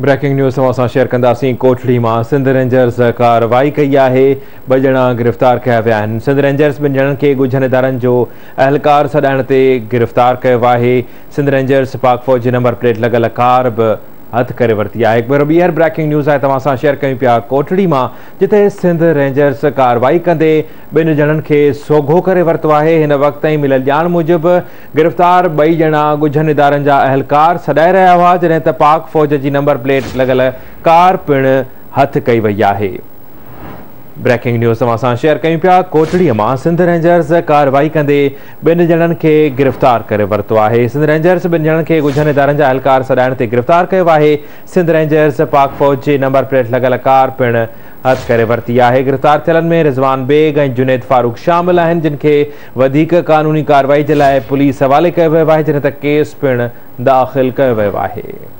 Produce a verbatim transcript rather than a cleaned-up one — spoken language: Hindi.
ब्रेकिंग न्यूज़ तव्हां सां शेयर कंदासीं। कोठड़ी मां सिंध रेंजर्स कार्रवाई कई आहे, ॿ ॼणा गिरफ़्तार कया विया आहिनि। सिंध रेंजर्स ॿिनि ॼणनि खे ॻुझनि इदारनि जो अहलकार सॾाइण ते गिरफ़्तार कयो आहे। सिंध रेंजर्स पाक फ़ौज जी नंबर प्लेट लॻल कार बि हथ करे वरिती आहे। हिकु भेरो ॿीहर ब्रेकिंग न्यूज़ आहे तव्हां सां शेयर कयूं पिया कोठड़ी मां, जिथे सिंध रेंजर्स कार्रवाई कंदे ॿिनि ॼणनि खे सोघो करे वरितो आहे। हिन वक़्त ताईं मिलियल ॼाण मूजिबि गिरफ़्तार ॿई ॼणा ॻुझनि इदारनि जा अहलकार सॾाए रहिया हुआ, जॾहिं त पाक फ़ौज जी नंबर प्लेट लॻल कार पिणु हथ कई वई आहे। ब्रेकिंग न्यूज़ तव्हां सां शेयर कयूं पिया कोठड़ीअ मां सिंध रेंजर्स कार्रवाई कंदे ॿिनि ॼणनि खे गिरफ़्तार करे वरितो आहे। सिंध रेंजर्स ॿिनि ॼणनि खे ॻुझनि इदारनि जा अहलकार सॾाइण ते गिरफ़्तार कयो आहे। सिंध रेंजर्स पाक फ़ौज जे नंबर प्लेट लॻल कार पिणु हथ करे वरिती आहे। गिरफ़्तार थियलनि में रिज़वान बेग ऐं जुनैद फ़ारूक शामिल आहिनि, जिन खे वधीक क़ानूनी कार्रवाई जे लाइ पुलिस हवाले कयो वियो आहे, जॾहिं त केस पिणु दाख़िल कयो वियो आहे।